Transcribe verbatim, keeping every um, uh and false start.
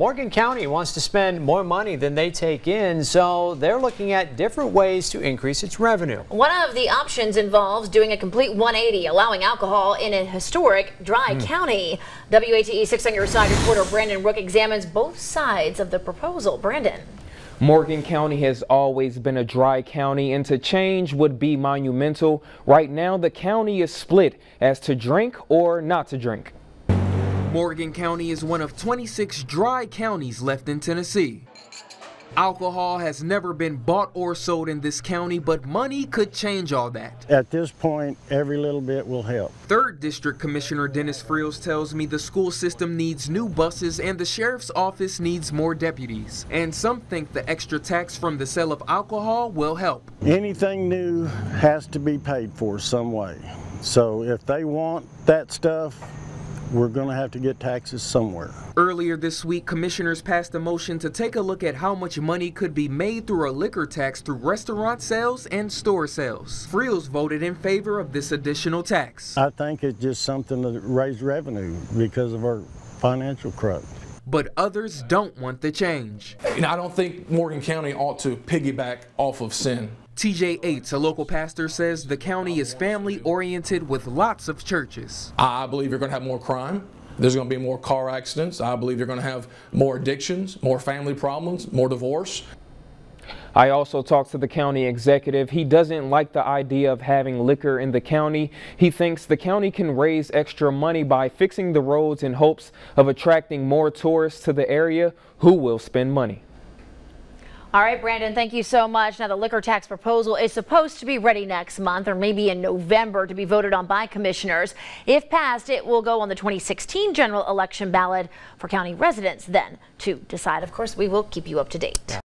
Morgan County wants to spend more money than they take in, so they're looking at different ways to increase its revenue. One of the options involves doing a complete one eighty, allowing alcohol in a historic dry mm. county. W A T E six on your side reporter Brandon Rook examines both sides of the proposal. Brandon. Morgan County has always been a dry county, and to change would be monumental. Right now, the county is split as to drink or not to drink. Morgan County is one of twenty-six dry counties left in Tennessee. Alcohol has never been bought or sold in this county, but money could change all that. At this point, every little bit will help. Third District Commissioner Dennis Freels tells me the school system needs new buses and the sheriff's office needs more deputies. And some think the extra tax from the sale of alcohol will help. Anything new has to be paid for some way. So if they want that stuff, we're going to have to get taxes somewhere. Earlier this week, commissioners passed a motion to take a look at how much money could be made through a liquor tax through restaurant sales and store sales. Freels voted in favor of this additional tax. I think it's just something to raise revenue because of our financial crunch. But others don't want the change. And I don't think Morgan County ought to piggyback off of sin. T J eight, a local pastor, says the county is family-oriented with lots of churches. I believe you're going to have more crime. There's going to be more car accidents. I believe you're going to have more addictions, more family problems, more divorce. I also talked to the county executive. He doesn't like the idea of having liquor in the county. He thinks the county can raise extra money by fixing the roads in hopes of attracting more tourists to the area who will spend money. All right, Brandon, thank you so much. Now, the liquor tax proposal is supposed to be ready next month or maybe in November to be voted on by commissioners. If passed, it will go on the twenty sixteen general election ballot for county residents then to decide. Of course, we will keep you up to date.